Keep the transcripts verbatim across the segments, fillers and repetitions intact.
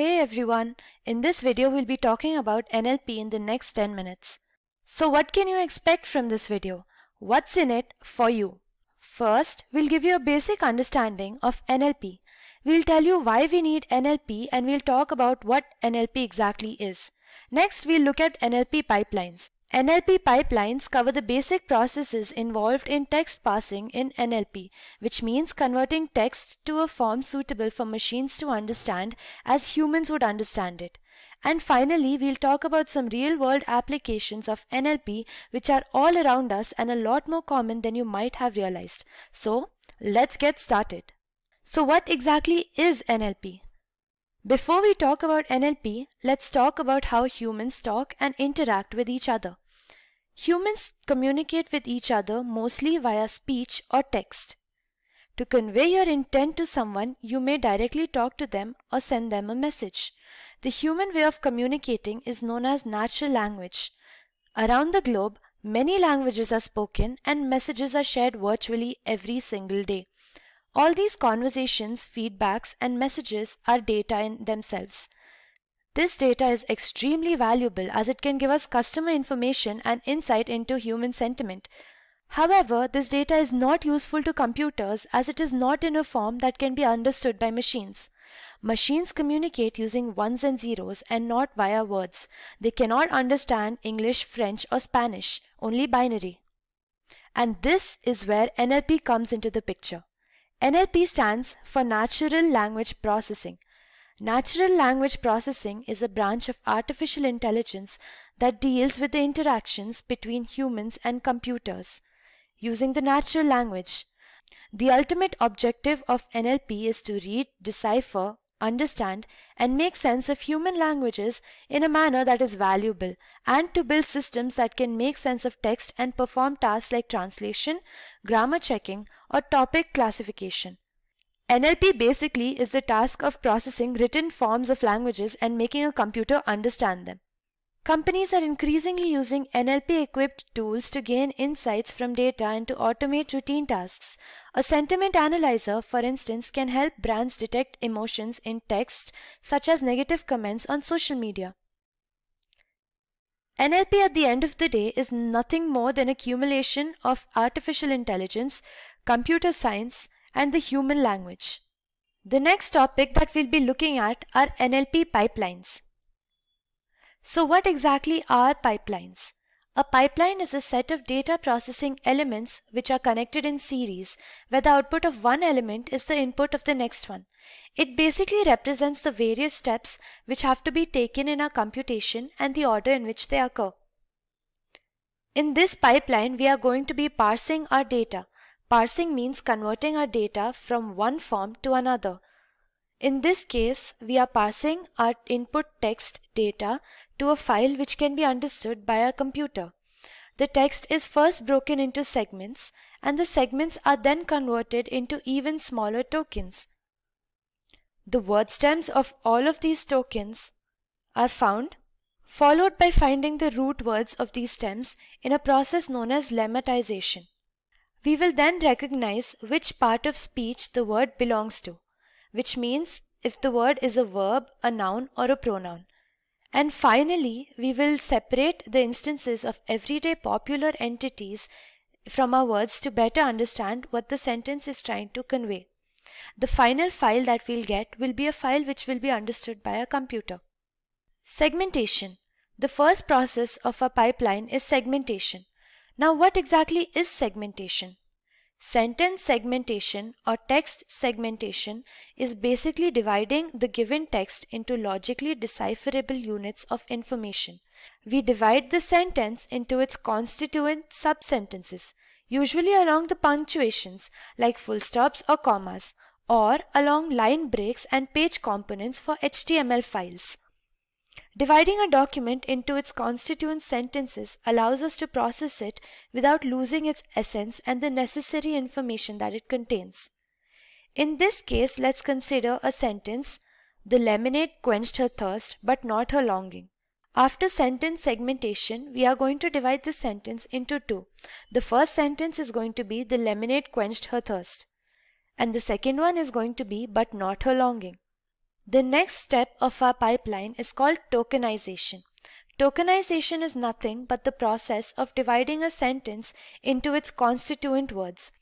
Hey everyone, in this video we'll be talking about N L P in the next ten minutes. So what can you expect from this video? What's in it for you? First, we'll give you a basic understanding of N L P. We'll tell you why we need N L P and we'll talk about what N L P exactly is. Next, we'll look at N L P pipelines. N L P pipelines cover the basic processes involved in text parsing in N L P, which means converting text to a form suitable for machines to understand as humans would understand it. And finally, we'll talk about some real-world applications of N L P which are all around us and a lot more common than you might have realized. So, let's get started. So what exactly is N L P? Before we talk about N L P, let's talk about how humans talk and interact with each other. Humans communicate with each other mostly via speech or text. To convey your intent to someone, you may directly talk to them or send them a message. The human way of communicating is known as natural language. Around the globe, many languages are spoken and messages are shared virtually every single day. All these conversations, feedbacks, and messages are data in themselves. This data is extremely valuable as it can give us customer information and insight into human sentiment. However, this data is not useful to computers as it is not in a form that can be understood by machines. Machines communicate using ones and zeros and not via words. They cannot understand English, French, or Spanish, only binary. And this is where N L P comes into the picture. N L P stands for Natural Language Processing. Natural Language Processing is a branch of artificial intelligence that deals with the interactions between humans and computers using the natural language. The ultimate objective of N L P is to read, decipher, understand, and make sense of human languages in a manner that is valuable, and to build systems that can make sense of text and perform tasks like translation, grammar checking, or topic classification. N L P basically is the task of processing written forms of languages and making a computer understand them. Companies are increasingly using N L P-equipped tools to gain insights from data and to automate routine tasks. A sentiment analyzer, for instance, can help brands detect emotions in text, such as negative comments on social media. N L P at the end of the day is nothing more than an accumulation of artificial intelligence, computer science, and the human language. The next topic that we'll be looking at are N L P pipelines. So what exactly are pipelines? A pipeline is a set of data processing elements which are connected in series, where the output of one element is the input of the next one. It basically represents the various steps which have to be taken in a computation and the order in which they occur. In this pipeline, we are going to be parsing our data. Parsing means converting our data from one form to another. In this case, we are parsing our input text data to a file which can be understood by a computer. The text is first broken into segments, and the segments are then converted into even smaller tokens. The word stems of all of these tokens are found, followed by finding the root words of these stems in a process known as lemmatization. We will then recognize which part of speech the word belongs to, which means if the word is a verb, a noun, or a pronoun. And finally, we will separate the instances of everyday popular entities from our words to better understand what the sentence is trying to convey. The final file that we'll get will be a file which will be understood by a computer. Segmentation. The first process of a pipeline is segmentation. Now, what exactly is segmentation? Sentence segmentation or text segmentation is basically dividing the given text into logically decipherable units of information. We divide the sentence into its constituent sub-sentences, usually along the punctuations like full stops or commas, or along line breaks and page components for H T M L files. Dividing a document into its constituent sentences allows us to process it without losing its essence and the necessary information that it contains. In this case, let's consider a sentence, "The lemonade quenched her thirst but not her longing." After sentence segmentation, we are going to divide the sentence into two. The first sentence is going to be, "The lemonade quenched her thirst," and the second one is going to be, "But not her longing." The next step of our pipeline is called tokenization. Tokenization is nothing but the process of dividing a sentence into its constituent words.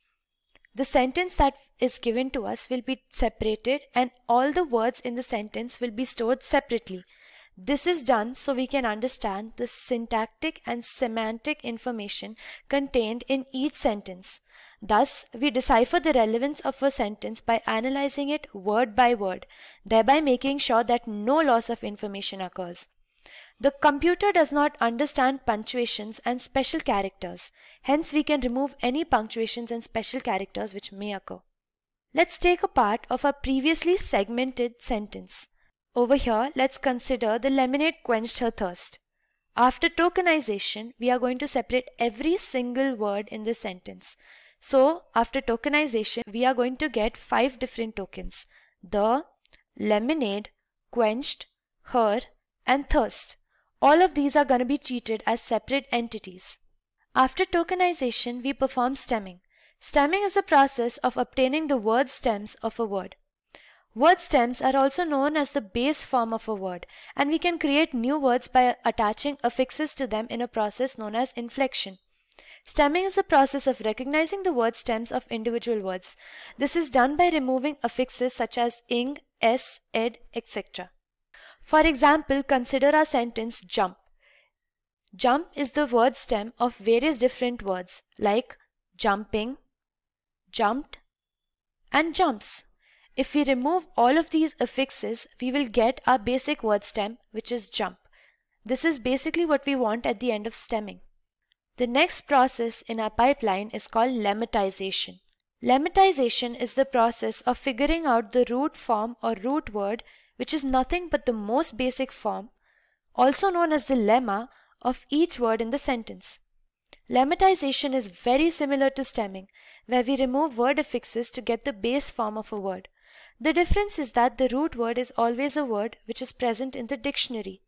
The sentence that is given to us will be separated and all the words in the sentence will be stored separately. This is done so we can understand the syntactic and semantic information contained in each sentence. Thus, we decipher the relevance of a sentence by analyzing it word by word, thereby making sure that no loss of information occurs. The computer does not understand punctuations and special characters. Hence, we can remove any punctuations and special characters which may occur. Let's take a part of our previously segmented sentence. Over here, let's consider the lemonade quenched her thirst. After tokenization, we are going to separate every single word in this sentence. So, after tokenization, we are going to get five different tokens. The, lemonade, quenched, her, and thirst. All of these are going to be treated as separate entities. After tokenization, we perform stemming. Stemming is a process of obtaining the word stems of a word. Word stems are also known as the base form of a word, and we can create new words by attaching affixes to them in a process known as inflection. Stemming is a process of recognizing the word stems of individual words. This is done by removing affixes such as ing, s, ed, et cetera. For example, consider our sentence jump. Jump is the word stem of various different words like jumping, jumped, and jumps. If we remove all of these affixes, we will get our basic word stem, which is jump. This is basically what we want at the end of stemming. The next process in our pipeline is called lemmatization. Lemmatization is the process of figuring out the root form or root word, which is nothing but the most basic form, also known as the lemma, of each word in the sentence. Lemmatization is very similar to stemming, where we remove word affixes to get the base form of a word. The difference is that the root word is always a word which is present in the dictionary,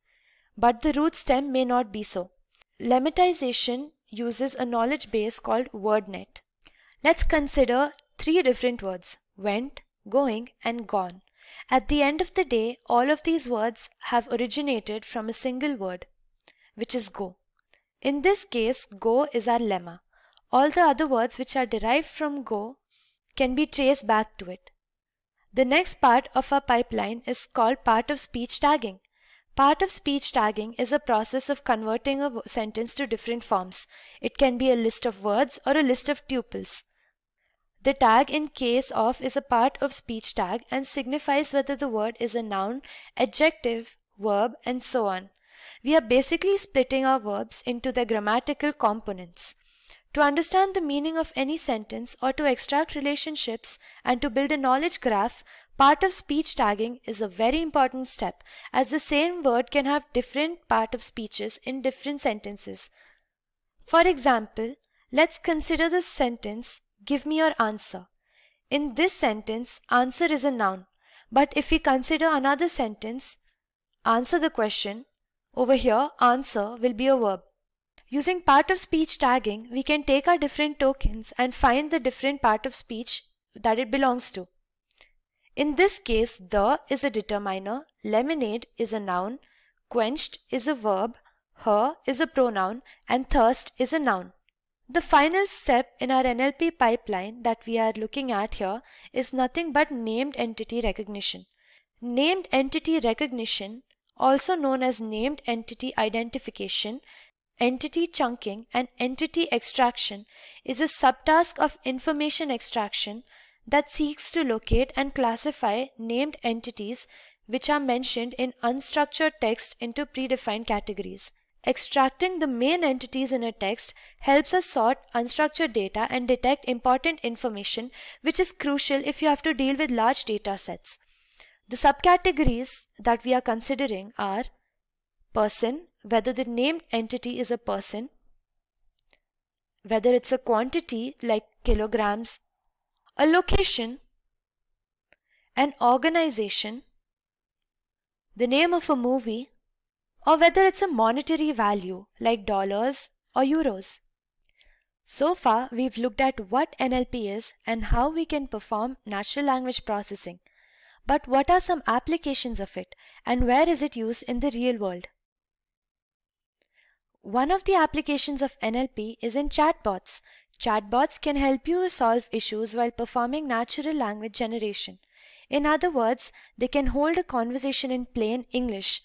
but the root stem may not be so. Lemmatization uses a knowledge base called WordNet. Let's consider three different words: went, going, and gone. At the end of the day, all of these words have originated from a single word, which is go. In this case, go is our lemma. All the other words which are derived from go can be traced back to it. The next part of our pipeline is called part of speech tagging. Part of speech tagging is a process of converting a sentence to different forms. It can be a list of words or a list of tuples. The tag in case of is a part of speech tag and signifies whether the word is a noun, adjective, verb, and so on. We are basically splitting our verbs into their grammatical components. To understand the meaning of any sentence or to extract relationships and to build a knowledge graph, part of speech tagging is a very important step, as the same word can have different part of speeches in different sentences. For example, let's consider this sentence, give me your answer. In this sentence, answer is a noun. But if we consider another sentence, answer the question, over here, answer will be a verb. Using part of speech tagging, we can take our different tokens and find the different part of speech that it belongs to. In this case, the is a determiner, lemonade is a noun, quenched is a verb, her is a pronoun, and thirst is a noun. The final step in our N L P pipeline that we are looking at here is nothing but named entity recognition. Named entity recognition, also known as named entity identification, entity chunking, and entity extraction, is a subtask of information extraction that seeks to locate and classify named entities which are mentioned in unstructured text into predefined categories. Extracting the main entities in a text helps us sort unstructured data and detect important information, which is crucial if you have to deal with large data sets. The subcategories that we are considering are person, whether the named entity is a person, whether it's a quantity like kilograms, a location, an organization, the name of a movie, or whether it's a monetary value like dollars or euros. So far, we've looked at what N L P is and how we can perform natural language processing. but what are some applications of it, and where is it used in the real world? One of the applications of N L P is in chatbots. Chatbots can help you solve issues while performing natural language generation. In other words, they can hold a conversation in plain English.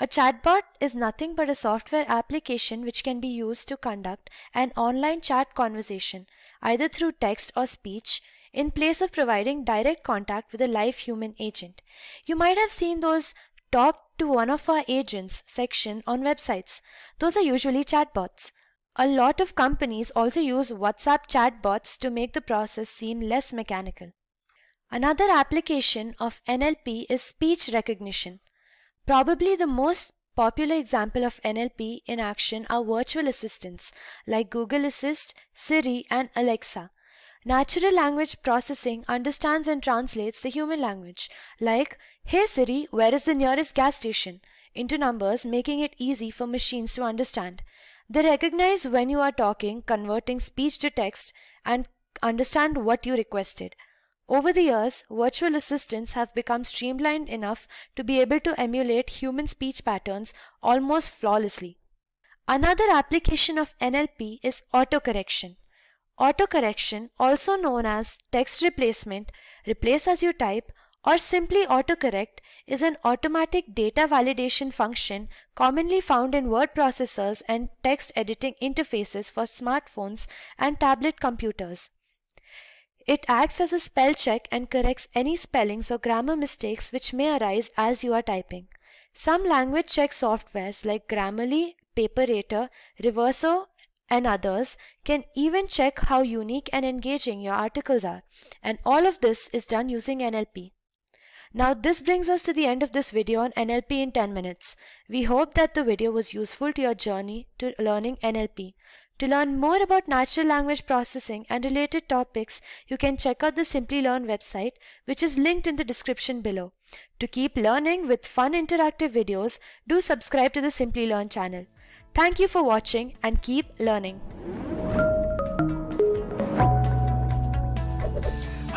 A chatbot is nothing but a software application which can be used to conduct an online chat conversation, either through text or speech, in place of providing direct contact with a live human agent. You might have seen those "Talk to one of our agents" section on websites. Those are usually chatbots. A lot of companies also use WhatsApp chatbots to make the process seem less mechanical. Another application of N L P is speech recognition. Probably the most popular example of N L P in action are virtual assistants like Google Assist, Siri, and Alexa. Natural language processing understands and translates the human language, like "Hey Siri, where is the nearest gas station?" into numbers, making it easy for machines to understand. They recognize when you are talking, converting speech to text, and understand what you requested. Over the years, virtual assistants have become streamlined enough to be able to emulate human speech patterns almost flawlessly. Another application of N L P is autocorrection. Autocorrection, also known as text replacement, replace as you type, or simply autocorrect, is an automatic data validation function commonly found in word processors and text editing interfaces for smartphones and tablet computers. It acts as a spell check and corrects any spellings or grammar mistakes which may arise as you are typing. Some language check softwares like Grammarly, PaperRater, Reverso, and others can even check how unique and engaging your articles are. And all of this is done using N L P. Now this brings us to the end of this video on N L P in ten minutes. We hope that the video was useful to your journey to learning N L P. To learn more about natural language processing and related topics, you can check out the Simplilearn website, which is linked in the description below. To keep learning with fun interactive videos, do subscribe to the Simplilearn channel. Thank you for watching and keep learning.